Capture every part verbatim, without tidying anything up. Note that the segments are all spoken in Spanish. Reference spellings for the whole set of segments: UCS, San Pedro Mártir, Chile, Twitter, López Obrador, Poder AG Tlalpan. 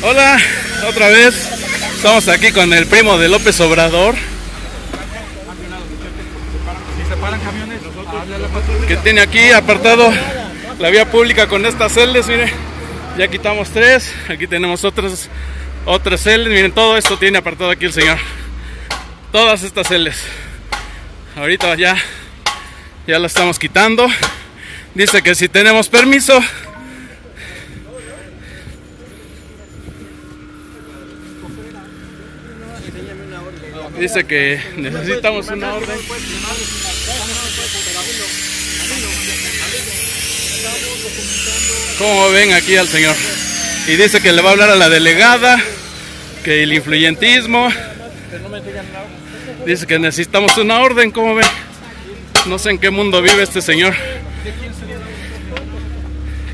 Hola, otra vez estamos aquí con el primo de López Obrador, que tiene aquí apartado la vía pública con estas celdas. Miren, ya quitamos tres, aquí tenemos otras otras celdas. Miren, todo esto tiene apartado aquí el señor, todas estas celdas. Ahorita ya ya la estamos quitando. Dice que si tenemos permiso. Dice que necesitamos una orden. Como ven aquí al señor. Y dice que le va a hablar a la delegada, que el influyentismo. Dice que necesitamos una orden, como ven. No sé en qué mundo vive este señor,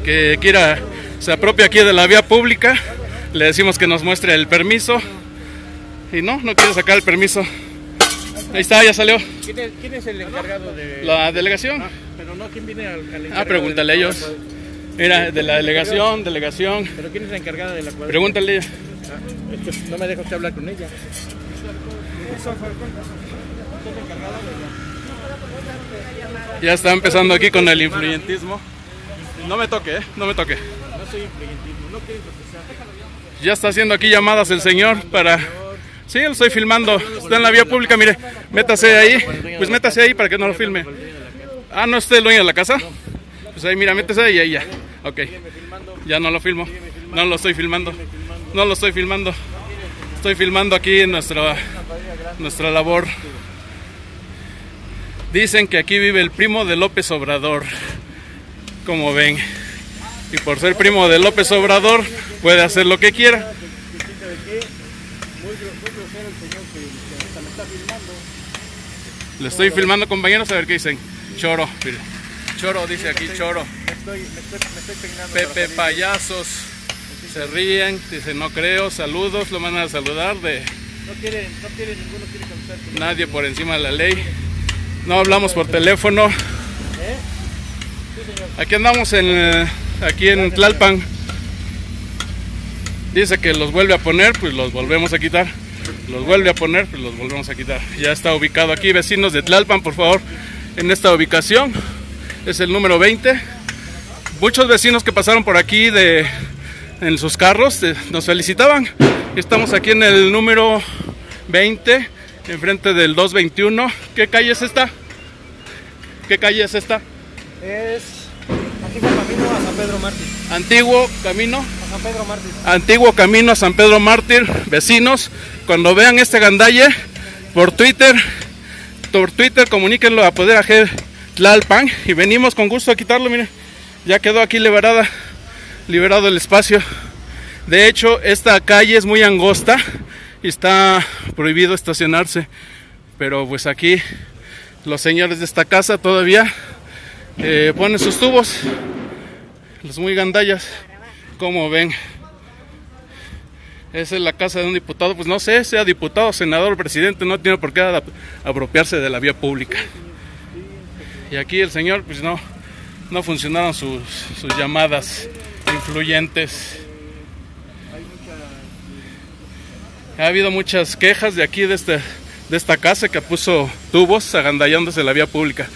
que quiera, se apropia aquí de la vía pública. Le decimos que nos muestre el permiso. Y no, no quiere sacar el permiso. Ahí está, ya salió. ¿Quién es, quién es el encargado de la delegación? Ah, pero no, ¿quién viene al, al ah, pregúntale a ellos. Mira, de la delegación, delegación. ¿Pero quién es la encargada de la cuadra? Pregúntale. Ah, es que no me deja usted hablar con ella. Ya está empezando aquí con el influyentismo. No me toque, ¿eh? No me toque. No soy influyentismo, no quiero procesar. Ya está haciendo aquí llamadas el señor para... Sí, lo estoy filmando, está en la vía pública, mire, métase ahí, pues métase ahí para que no lo filme. Ah, ¿no esté el dueño de la casa? Pues ahí, mira, métase ahí, ahí ya, ok. Ya no lo filmo, no lo estoy filmando, no lo estoy filmando. Estoy filmando aquí nuestra, nuestra labor. Dicen que aquí vive el primo de López Obrador, como ven. Y por ser primo de López Obrador, puede hacer lo que quiera. Le estoy filmando, compañeros, a ver qué dicen. Choro, mire. Choro, dice aquí, choro. Pepe payasos. Se ríen, dice no creo, saludos, lo van a saludar de... No quieren, no quieren, ninguno quiere causar. Nadie por encima de la ley. No hablamos por teléfono. Aquí andamos en, aquí en Tlalpan. Dice que los vuelve a poner, pues los volvemos a quitar. Los vuelve a poner, pues los volvemos a quitar. Ya está ubicado aquí, vecinos de Tlalpan, por favor, en esta ubicación. Es el número veinte. Muchos vecinos que pasaron por aquí de, en sus carros de, nos felicitaban. Estamos aquí en el número veinte, enfrente del doscientos veintiuno. ¿Qué calle es esta? ¿Qué calle es esta? Es Antiguo Camino a San Pedro Mártir. Antiguo Camino. San Pedro Mártir. Antiguo Camino a San Pedro Mártir. Vecinos, cuando vean este gandalle, por Twitter, por Twitter comuníquenlo a Poder A G Tlalpan y venimos con gusto a quitarlo. Miren, ya quedó aquí liberada, liberado el espacio. De hecho, esta calle es muy angosta y está prohibido estacionarse, pero pues aquí los señores de esta casa todavía eh, ponen sus tubos, los muy gandallas. Como ven, esa es la casa de un diputado, pues no sé, sea diputado, senador, presidente, no tiene por qué apropiarse de la vía pública. Y aquí el señor, pues no, no funcionaron sus, sus llamadas influyentes. Ha habido muchas quejas de aquí, de, este, de esta casa que puso tubos agandallándose la vía pública.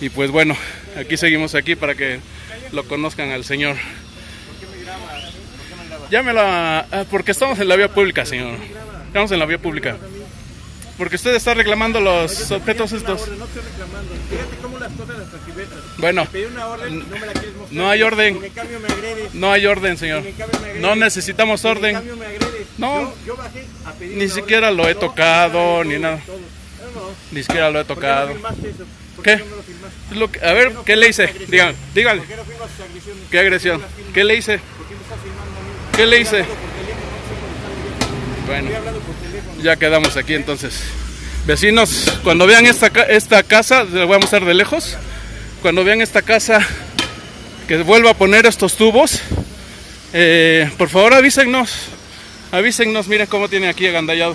Y pues bueno, aquí seguimos aquí para que lo conozcan al señor. Llámela, porque estamos en la vía pública, señor. Estamos en la vía pública. Porque usted está reclamando los objetos estos. No estoy reclamando. Fíjate cómo las cosas las transcribetas. Bueno. Pedí una orden, no me la quieres mostrar. No hay orden. En cambio me agredes. No hay orden, señor. No necesitamos orden. No. Yo bajé a pedir. Ni siquiera lo he tocado, ni nada. Ni siquiera lo he tocado. ¿Qué? A ver, ¿qué le hice? Díganle. Díganle. ¿Qué agresión? ¿Qué le hice? ¿Qué le hice? Bueno, ya quedamos aquí entonces. Vecinos, cuando vean esta, esta casa, les voy a mostrar de lejos. Cuando vean esta casa, que vuelva a poner estos tubos, eh, por favor avísennos. Avísennos, miren cómo tiene aquí agandallado.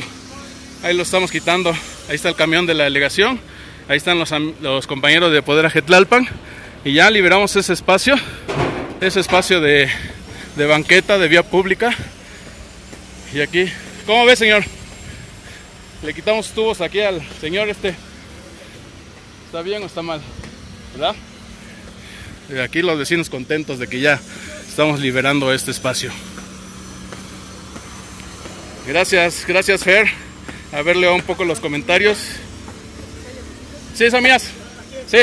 Ahí lo estamos quitando. Ahí está el camión de la delegación. Ahí están los, los compañeros de Poder A G Tlalpan. Y ya liberamos ese espacio. Ese espacio de... de banqueta, de vía pública, Y aquí, ¿cómo ve, señor? Le quitamos tubos aquí al señor este. ¿Está bien o está mal? ¿Verdad? Y aquí los vecinos contentos de que ya estamos liberando este espacio. Gracias, gracias Fer. A ver, leo un poco los comentarios. Sí, son mías. Sí,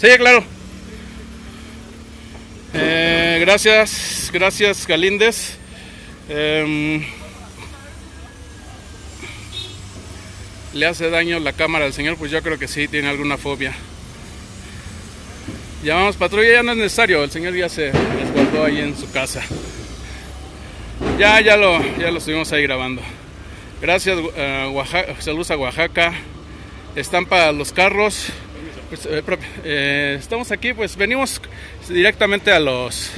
sí, claro. Eh, gracias, gracias Galíndez. Eh, ¿Le hace daño la cámara al señor? Pues yo creo que sí, tiene alguna fobia. Llamamos patrulla, ya no es necesario, el señor ya se resguardó ahí en su casa. Ya, ya lo, ya lo estuvimos ahí grabando. Gracias, uh, Oaxaca, saludos a Oaxaca. Están para los carros. Pues, eh, eh, estamos aquí, pues venimos directamente a los,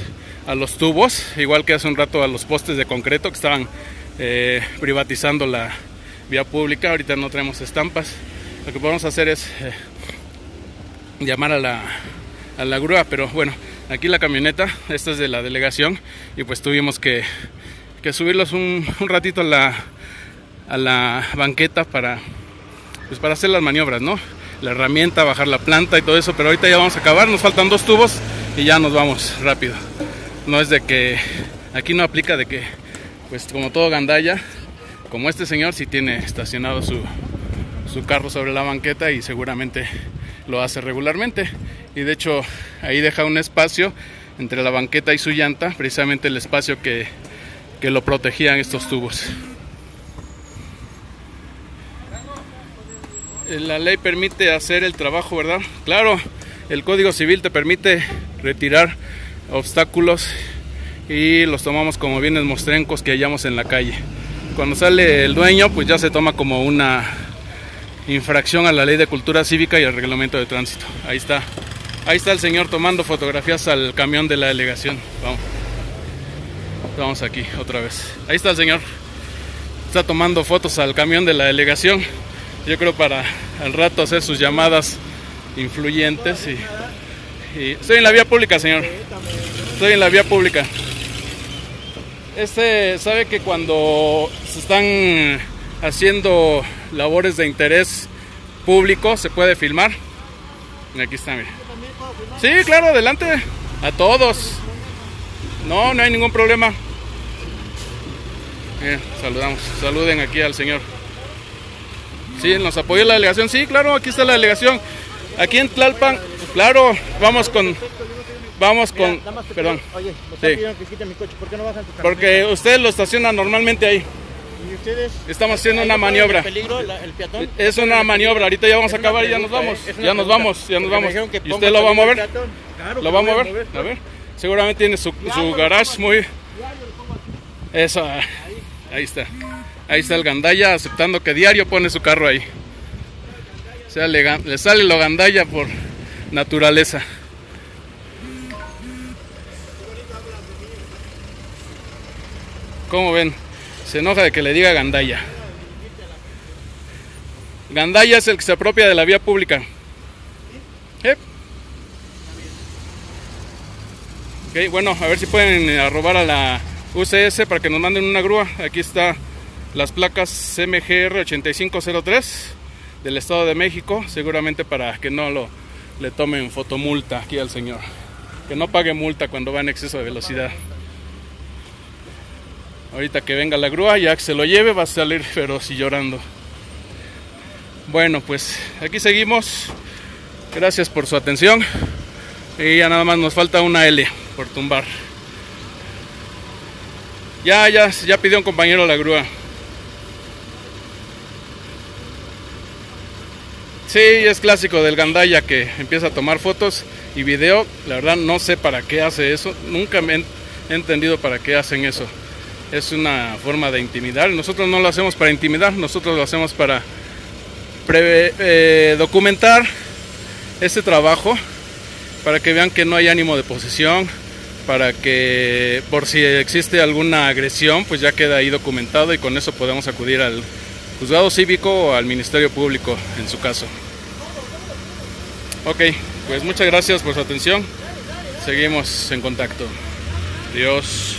a los tubos, igual que hace un rato a los postes de concreto que estaban eh, privatizando la vía pública. Ahorita no tenemos estampas. Lo que podemos hacer es eh, llamar a la, a la grúa, pero bueno, aquí la camioneta, esta es de la delegación, y pues tuvimos que, que subirlos un, un ratito a la, a la banqueta para, pues para hacer las maniobras, ¿no? La herramienta, bajar la planta y todo eso, pero ahorita ya vamos a acabar, nos faltan dos tubos y ya nos vamos rápido. No es de que, aquí no aplica de que, pues como todo gandalla, como este señor sí tiene estacionado su, su carro sobre la banqueta y seguramente lo hace regularmente. Y de hecho ahí deja un espacio entre la banqueta y su llanta, precisamente el espacio que, que lo protegían estos tubos. La ley permite hacer el trabajo, ¿verdad? Claro, el Código Civil te permite retirar obstáculos y los tomamos como bienes mostrencos que hallamos en la calle. Cuando sale el dueño, pues ya se toma como una infracción a la Ley de Cultura Cívica y al Reglamento de Tránsito. Ahí está. Ahí está el señor tomando fotografías al camión de la delegación. Vamos. Vamos aquí otra vez. Ahí está el señor. Está tomando fotos al camión de la delegación. Yo creo para al rato hacer sus llamadas influyentes y, y... Estoy en la vía pública, señor. Estoy en la vía pública. Este sabe que cuando se están haciendo labores de interés público se puede filmar. Aquí está, mira. Sí, claro, adelante. A todos. No, no hay ningún problema. Bien, saludamos. Saluden aquí al señor. Sí, nos apoyó la delegación. Sí, claro, aquí está la delegación. Aquí en Tlalpan, claro, vamos con... Vamos con... Perdón. Oye, porque ustedes lo estacionan normalmente ahí. ¿Y ustedes? Estamos haciendo una maniobra. ¿El peligro, el peatón? Es una maniobra, ahorita ya vamos a acabar y ya nos vamos. Ya nos vamos, ya nos vamos. ¿Y usted lo va a mover? ¿Lo va a mover? A ver. Seguramente tiene su, su garage muy... Eso, ahí está. Ahí está el gandaya aceptando que diario pone su carro ahí. O sea, le, le sale lo gandaya por naturaleza. ¿Cómo ven? Se enoja de que le diga gandaya. Gandaya es el que se apropia de la vía pública. ¿Eh? Ok, bueno, a ver si pueden arrobar a la U C S para que nos manden una grúa. Aquí está las placas C M G R ochenta y cinco cero tres del Estado de México, seguramente para que no lo, le tomen fotomulta aquí al señor. Que no pague multa cuando va en exceso de velocidad. Ahorita que venga la grúa, ya que se lo lleve, va a salir feroz y llorando. Bueno, pues aquí seguimos. Gracias por su atención. Y ya nada más nos falta una L por tumbar. Ya, ya, ya pidió un compañero la grúa. Sí, es clásico del gandaya que empieza a tomar fotos y video. La verdad no sé para qué hace eso. Nunca me he entendido para qué hacen eso. Es una forma de intimidar. Nosotros no lo hacemos para intimidar. Nosotros lo hacemos para pre eh, documentar este trabajo. Para que vean que no hay ánimo de posesión. Para que por si existe alguna agresión, pues ya queda ahí documentado. Y con eso podemos acudir al juzgado cívico o al Ministerio Público en su caso. Ok, pues muchas gracias por su atención. Seguimos en contacto. Adiós.